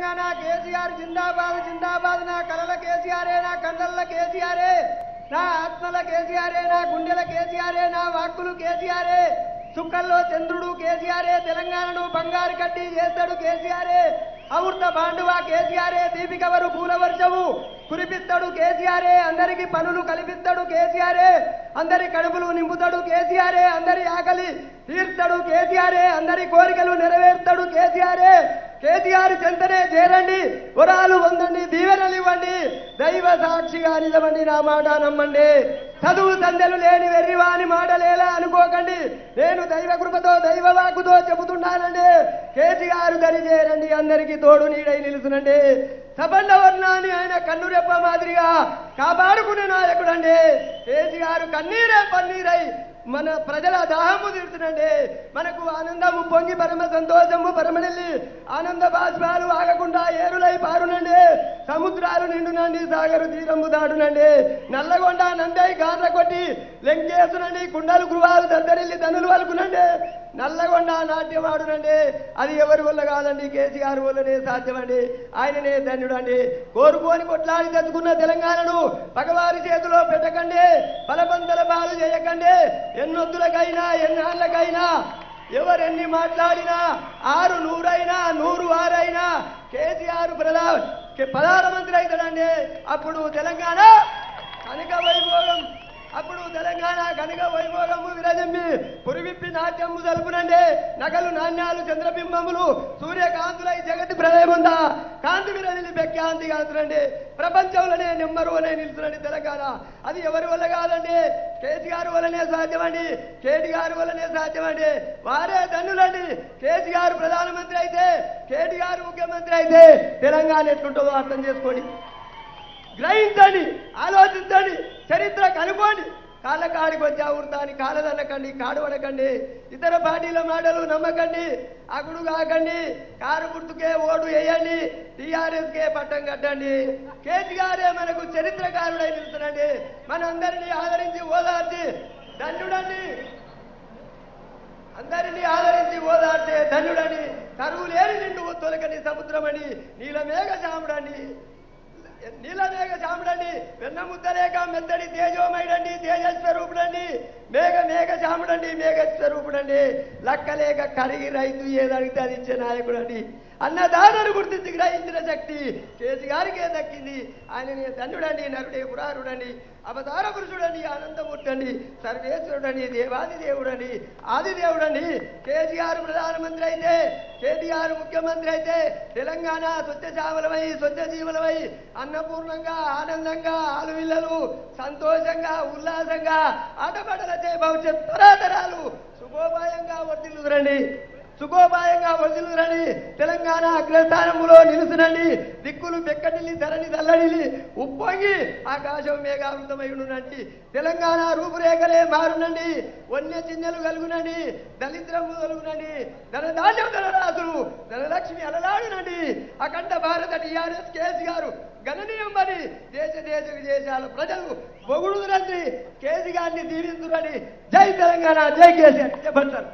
తెలంగాణ కేసీఆర్ జిందాబాద్ జిందాబాద్ నా కలల కేసీఆర్ నా కందల కేసీఆర్ నా ఆత్మల కేసీఆర్ నా గుండెల కేసీఆర్ నా వాక్కులు కేసీఆర్ చుక్కల్లో చంద్రుడు కేసీఆర్ తెలంగాణను బంగారు కట్టి చేస్తాడు కేసీఆర్ అమృత బాండువా కేసీఆర్ దీపికవరు పూల వర్షము కురిపిస్తాడు కేసీఆర్ అందరికి పనులు కల్పిస్తాడు కేసీఆర్ అందరి కడుపులు నింపుతాడు కేసీఆర్ అందరి ఆకలి తీర్చాడు కేసీఆర్ అందరి కోరికలు నెరవేర్తాడు కేసీఆర్ కేసీఆర్ చెంతనే చేరండి వరాలు పొందండి దీవెనలు ఇవ్వండి దైవ సాక్షిగా నిలవండి నా మాట నమ్మండి చదువు సందెలు లేని వెర్రివాని మాటలేలా అనుకోకండి నేను దైవ కృపతో దైవ వాక్కుతో చెబుతున్నానండి కేసీఆర్ దరి చేరండి అందరికీ తోడు నీడై నిలుచునండి సబన్న వర్ణాన్ని ఆయన కన్నురెప్ప మాదిరిగా కాపాడుకునే నాయకుడండి కేసీఆర్ కన్నీరే పన్నీరై मन प्रजल दाहमु तीर्चुनंडि मनकु आनंदमु पोंगि परम संतोषमु परमनेल्लि आनंद बाष्पालु आगकुंडा एरुलै पारुनंडि समुद्रालु निंडुनंडि सागरु तीरमु दाटुनंडि नल्लगोंडा नंदई गार्र कोट्टि लेंकेसुनंडि कुंडलु गुरुवालु दंदरिल्लि दनुलु वल्कुनंडि నల్లగొండ నాట్యం ఆడునండి అది ఎవరి వల్ల కాదండి కేసీఆర్ వల్లనే సాధ్యమండి ఆయననే ధన్యుడండి కోరుకోని కొట్లాడి తెచ్చుకున్న తెలంగాణను పగవారి చేతిలో పెట్టకండి బలబందల బాలు చేయకండి ఎన్నొద్దులకైనా ఎన్నాళ్ళకైనా ఎవరెన్ని మాట్లాడినా 600 100 వారైనా కేసీఆర్ ప్రధానమంత్రి అవుతాడండి అప్పుడు తెలంగాణ కనుక వైభోగం అప్పుడు తెలంగాణ గనగ వైభోగము విరజింపి పురివిప్పి నాట్యము జరుపునండి నగలు నాణ్యాలు చంద్రబింబములు సూర్యకాంతులై జగతి ప్రళయముందా కాంతి విరజిలి బెక్కాంతి కాంతులండి ప్రపంచంలోనే నెంబర్ వన్ నిలుచునండి తెలంగాణ అది ఎవరి వల్ల కాదండి కేసీఆర్ వల్లనే సాధ్యమండి కేటీఆర్ వల్లనే సాధ్యమండి వారే ధనులండి కేసీఆర్ ప్రధానమంత్రి అయితే కేటీఆర్ ముఖ్యమంత్రి అయితే తెలంగాణ ఎట్లుంటుందో అర్థం చేసుకోండి గ్రహించండి ఆలోచించండి చరిత్ర కనుకోండి కాళ్ళ కాడికి వచ్చి ఊరుతాని కాళ్ళదల్లకండి కాడవడకండి ఇతర పార్టీల మాటలు నమ్మకండి అగుడు కాకండి కారు గుర్తుకే ఓటు వేయండి టీఆర్ఎస్కే పట్టం కట్టండి కేసీఆరే మనకు చరిత్రకారుడై నిలుస్తానండి మనందరినీ ఆదరించి ఓదార్చి ధన్యుడండి అందరినీ ఆదరించి ఓదార్చే ధన్యుడని కరువు లేని నిండు తొలగని సముద్రమని నీలమేఘ శాముడని నీలమేఘ శాముడని వెన్నముద్దలేక మెత్తడి తేజోమయుడండి తేజస్వరూపుడండి మేఘ శాముడండి మేఘస్వరూపుడండి లక్కలేక కరిగి రైతు ఏదడితే అది ఇచ్చే నాయకుడండి అన్నదానను గుర్తించి గ్రహించిన శక్తి కేసీఆర్కే దక్కింది ఆయన ధన్యుడండి నరుడే పురారుడని అవతార పురుషుడని ఆనందమూర్తండి సర్వేశ్వరుడని దేవాది దేవుడని ఆదిదేవుడని కేసీఆర్ ప్రధానమంత్రి అయితే కేటీఆర్ ముఖ్యమంత్రి అయితే తెలంగాణ స్వచ్ఛజావలమై స్వచ్ఛజీవులమై అన్నపూర్ణంగా ఆనందంగా ఆలువిల్లలు సంతోషంగా ఉల్లాసంగా ఆటపాటలచే భవిష్యత్ తరాతరాలు శుభోపాయంగా వర్ధిల్లుదురండి సుగోపాయంగా వదిలిరండి తెలంగాణ అగ్రస్థానంలో నిలుచునండి దిక్కులు బెక్కటిల్లి ధరణి దల్లడిల్లి ఉప్పొంగి ఆకాశం మేఘావృతమయునునండి తెలంగాణ రూపురేఖలే మారునండి వన్య చిన్నెలు కలుగునండి దళిద్రము కలుగునండి ధనదాశం ధనరాజులు ధనలక్ష్మి అలలాడునండి అఖండ భారత టీఆర్ఎస్ కేసీఆర్ గణనీయం అని దేశ విదేశాల ప్రజలు పొగుడుదురండి కేసీఆర్ని దీవిస్తురని జై తెలంగాణ జై కేసీఆర్ చెప్పండి.